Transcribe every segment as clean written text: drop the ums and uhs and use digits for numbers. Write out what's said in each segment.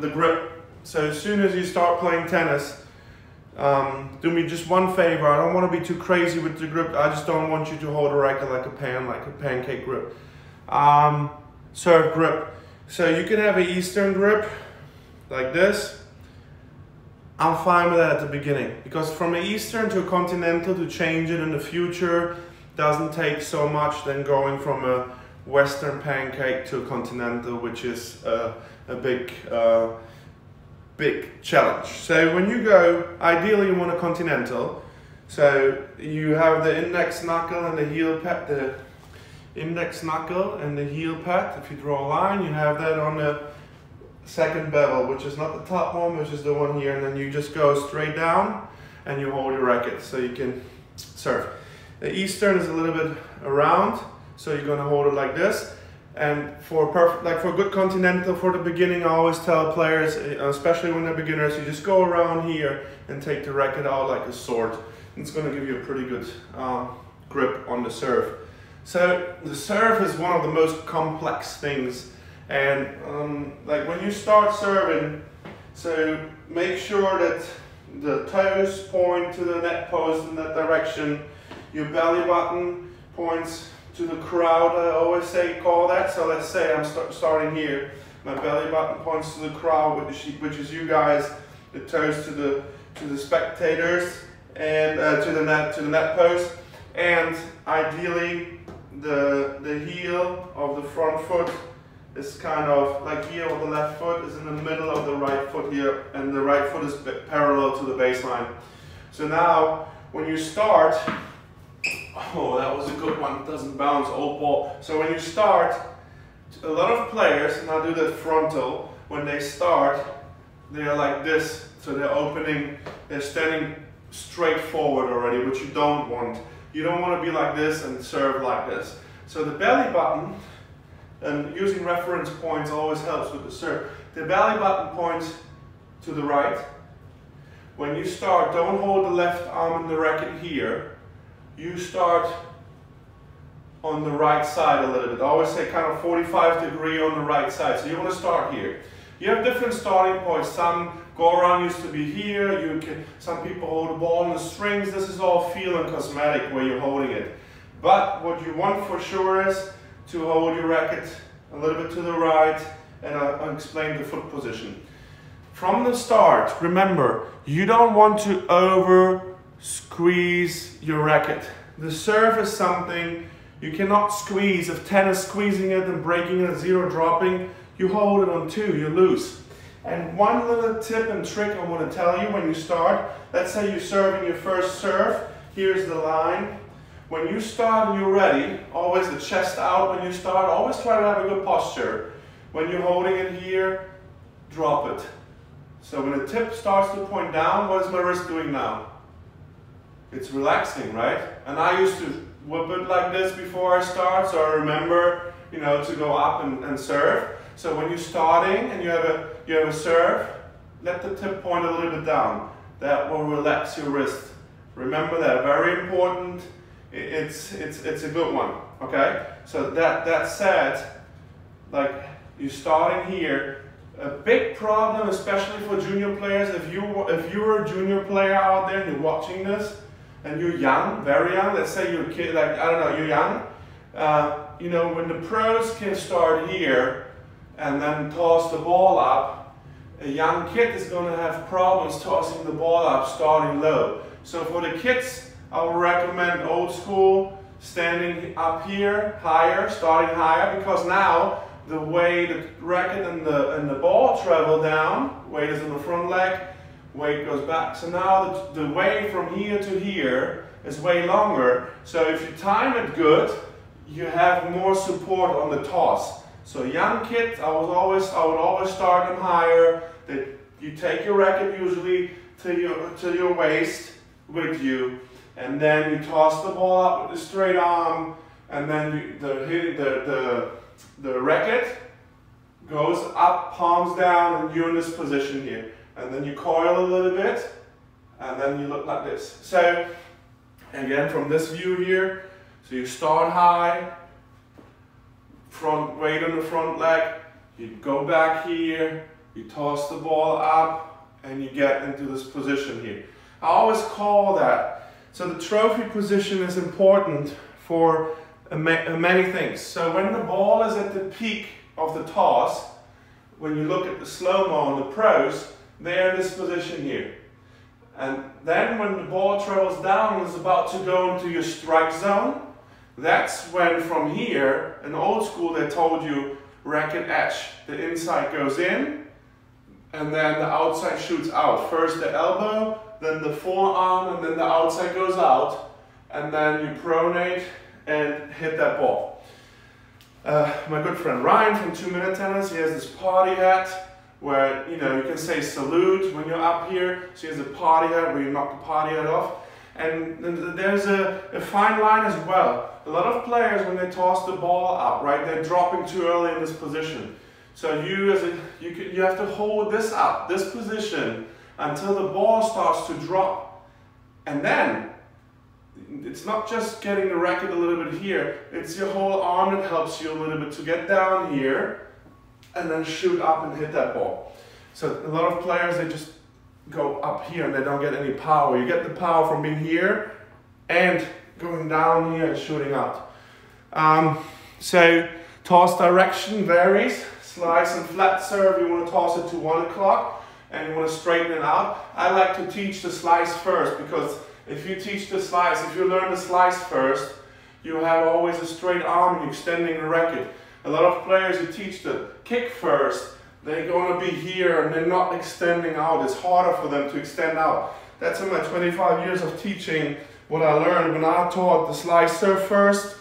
The grip. So as soon as you start playing tennis, do me just one favor. I don't want to be too crazy with the grip. I just don't want you to hold a racket like a pancake grip. Serve grip. So you can have an Eastern grip like this. I'm fine with that at the beginning, because from an Eastern to a Continental, to change it in the future doesn't take so much than going from a Western pancake to a Continental, which is a big challenge. So when you go, ideally you want a Continental. So you have the index knuckle and the heel pad, If you draw a line, you have that on the second bevel, which is not the top one, which is the one here, and then you just go straight down and you hold your racket so you can serve. The Eastern is a little bit around, so you're gonna hold it like this. And for a good Continental, for the beginning, I always tell players, especially when they're beginners, you just go around here and take the racket out like a sword. It's gonna give you a pretty good grip on the serve. So the serve is one of the most complex things, and like when you start serving, so make sure that the toes point to the net post in that direction, your belly button points to the crowd. I always say call that. So let's say I'm starting here, my belly button points to the crowd, which is you guys, the toes to the spectators, and to the net post, and ideally the heel of the front foot is kind of like here, or the left foot is in the middle of the right foot here, and the right foot is parallel to the baseline. So now when you start, oh, that was a good one, doesn't bounce, old ball. So when you start, a lot of players, and I do that frontal, when they start, they're like this. So they're opening, they're standing straight forward already, which you don't want. You don't want to be like this and serve like this. So the belly button, and using reference points always helps with the serve. The belly button points to the right. When you start, don't hold the left arm in the racket here. You start on the right side a little bit. I always say kind of 45-degree on the right side. So you want to start here. You have different starting points. Some go around used to be here. Some people hold the ball on the strings. This is all feel and cosmetic where you're holding it. But what you want for sure is to hold your racket a little bit to the right, and I'll explain the foot position. From the start, remember, you don't want to over squeeze your racket. The serve is something you cannot squeeze. If tennis, squeezing it and breaking it, zero dropping, you hold it on two, you lose. And one little tip and trick I want to tell you when you start, let's say you're serving your first serve, here's the line. When you start and you're ready, always the chest out when you start, always try to have a good posture. When you're holding it here, drop it. So when the tip starts to point down, what is my wrist doing now? It's relaxing, right? And I used to whip it like this before I start, so I remember, you know, to go up and serve. So when you're starting and you have a serve, let the tip point a little bit down. That will relax your wrist. Remember that, very important. It's a good one. Okay. So that said, like you're starting here. A big problem, especially for junior players, if you're a junior player out there and you're watching this, and you're young, very young, let's say you're a kid, like, I don't know, you're young, you know, when the pros can start here and then toss the ball up, a young kid is going to have problems tossing the ball up, starting low. So for the kids, I would recommend old school, standing up here, higher, starting higher, because now the way the racket and the ball travel down, weight is on the front leg, weight goes back. So now the way from here to here is way longer. So if you time it good, you have more support on the toss. So young kids, I would always start them higher. That you take your racket usually to your waist with you, and then you toss the ball up with the straight arm, and then the racket goes up, palms down, and you're in this position here. And then you coil a little bit, and then you look like this. So, again, from this view here, so you start high, front weight on the front leg, you go back here, You toss the ball up and you get into this position here. I always call that. So the trophy position is important for many things. So when the ball is at the peak of the toss, when you look at the slow-mo on the pros, they're in this position here. And then when the ball travels down and is about to go into your strike zone, that's when from here, in old school they told you racket edge. The inside goes in and then the outside shoots out. First the elbow, then the forearm, and then the outside goes out. And then you pronate and hit that ball. My good friend Ryan from 2 Minute Tennis, he has this party hat where, you know, you can say salute when you're up here. So he has a party hat where you knock the party hat off. And there's a fine line as well. A lot of players, when they toss the ball up, right, they're dropping too early in this position. So you have to hold this up, this position, until the ball starts to drop. And then, it's not just getting the racket a little bit here, it's your whole arm that helps you a little bit to get down here, and then shoot up and hit that ball. So a lot of players, they just go up here and they don't get any power. You get the power from being here and going down here and shooting out. So toss direction varies. Slice and flat serve, you want to toss it to 1 o'clock and you want to straighten it out. I like to teach the slice first, because if you teach the slice, if you learn the slice first, you have always a straight arm and you're extending the racket. A lot of players who teach the kick first, they're going to be here and they're not extending out. It's harder for them to extend out. That's in my 25 years of teaching what I learned. When I taught the slice serve first,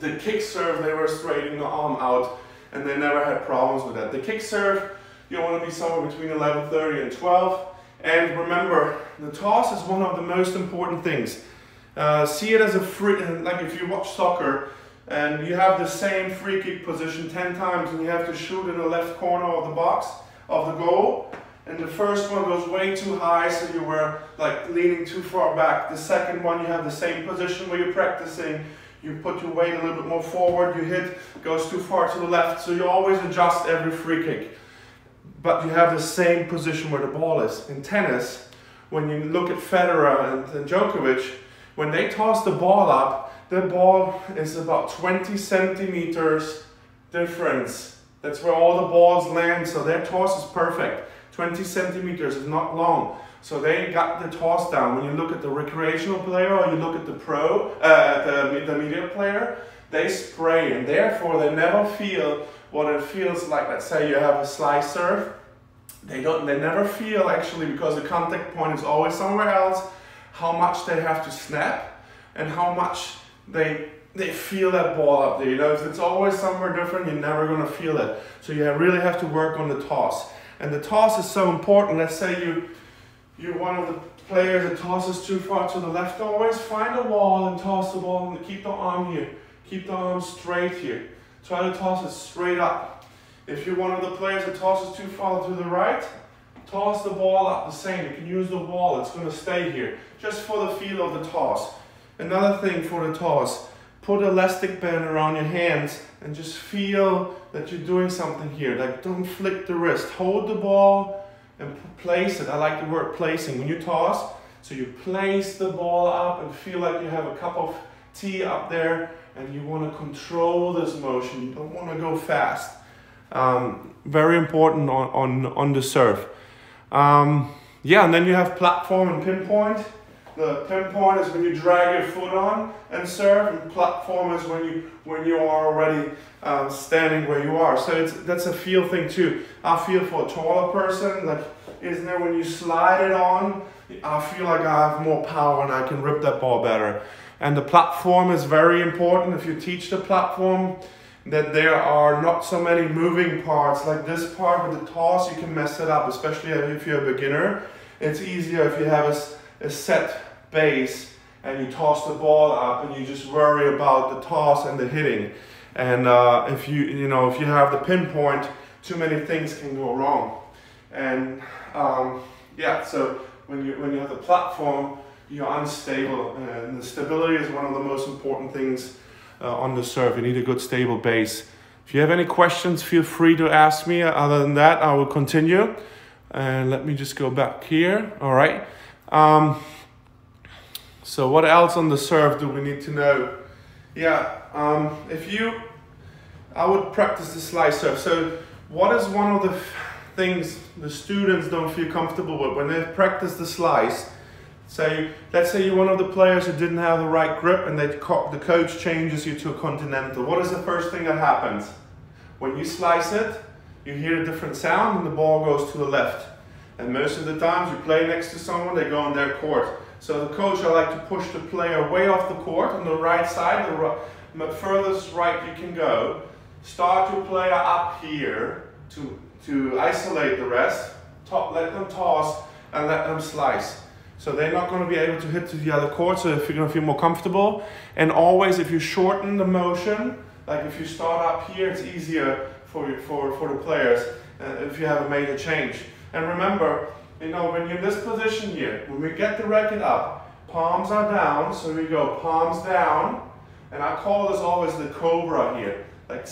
the kick serve, they were straightening the arm out and they never had problems with that. The kick serve, you want to be somewhere between 11:30 and 12. And remember, the toss is one of the most important things. See it as a free, like if you watch soccer, and you have the same free kick position 10 times and you have to shoot in the left corner of the box, of the goal, and the first one goes way too high, so you were like leaning too far back. The second one, you have the same position where you're practicing, you put your weight a little bit more forward, you hit, goes too far to the left, so you always adjust every free kick. But you have the same position where the ball is. In tennis, when you look at Federer and Djokovic, when they toss the ball up, the ball is about 20 centimeters difference. That's where all the balls land, so their toss is perfect. 20 centimeters is not long. So they got the toss down. When you look at the recreational player or you look at the pro, the media player, they spray, and therefore they never feel what it feels like. Let's say you have a slice serve. They never feel, actually, because the contact point is always somewhere else, how much they have to snap and how much they feel that ball up there. You know, if it's always somewhere different, you're never going to feel it. So you really have to work on the toss. And the toss is so important. Let's say you're one of the players that tosses too far to the left. Always find a wall and toss the ball, and keep the arm here. Keep the arm straight here. Try to toss it straight up. If you're one of the players that tosses too far to the right, toss the ball up the same. You can use the wall. It's going to stay here. Just for the feel of the toss. Another thing for the toss, put an elastic band around your hands and just feel that you're doing something here. Like, don't flick the wrist. Hold the ball and place it. I like the word placing. When you toss, so you place the ball up and feel like you have a cup of tea up there and you want to control this motion. You don't want to go fast. Very important on the serve. Yeah, and then you have platform and pinpoint. The pinpoint is when you drag your foot on and serve, and platform is when you are already standing where you are. So that's a feel thing too. I feel for a taller person, like, isn't there, when you slide it on, I feel like I have more power and I can rip that ball better. And the platform is very important. If you teach the platform, that there are not so many moving parts. Like this part with the toss, you can mess it up, especially if you're a beginner. It's easier if you have a set base and you toss the ball up and you just worry about the toss and the hitting. And if you have the pinpoint, too many things can go wrong. And yeah, so when you have the platform, you're unstable, and the stability is one of the most important things on the serve. You need a good stable base If you have any questions, feel free to ask me. Other than that, I will continue. And let me just go back here. All right. So what else on the serve do we need to know? Yeah, I would practice the slice serve. So what is one of the things the students don't feel comfortable with when they practice the slice? So let's say you're one of the players who didn't have the right grip and the coach changes you to a continental. What is the first thing that happens? When you slice it, you hear a different sound and the ball goes to the left. And most of the times you play next to someone, they go on their court. So the coach, I like to push the player way off the court on the right side, the furthest right you can go. Start your player up here to isolate the rest. Let them toss and let them slice. So they're not going to be able to hit to the other court, so if you're going to feel more comfortable. And always, if you shorten the motion, like if you start up here, it's easier for the players if you haven't made a change. And remember, you know, when you're in this position here, when we get the racket up, palms are down, so we go palms down, and I call this always the cobra here. Like,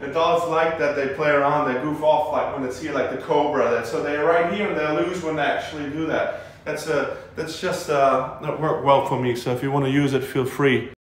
adults like that, they play around, they goof off like when it's here, like the cobra. So they're right here and they lose when they actually do that. That's just that worked well for me, so if you want to use it, feel free.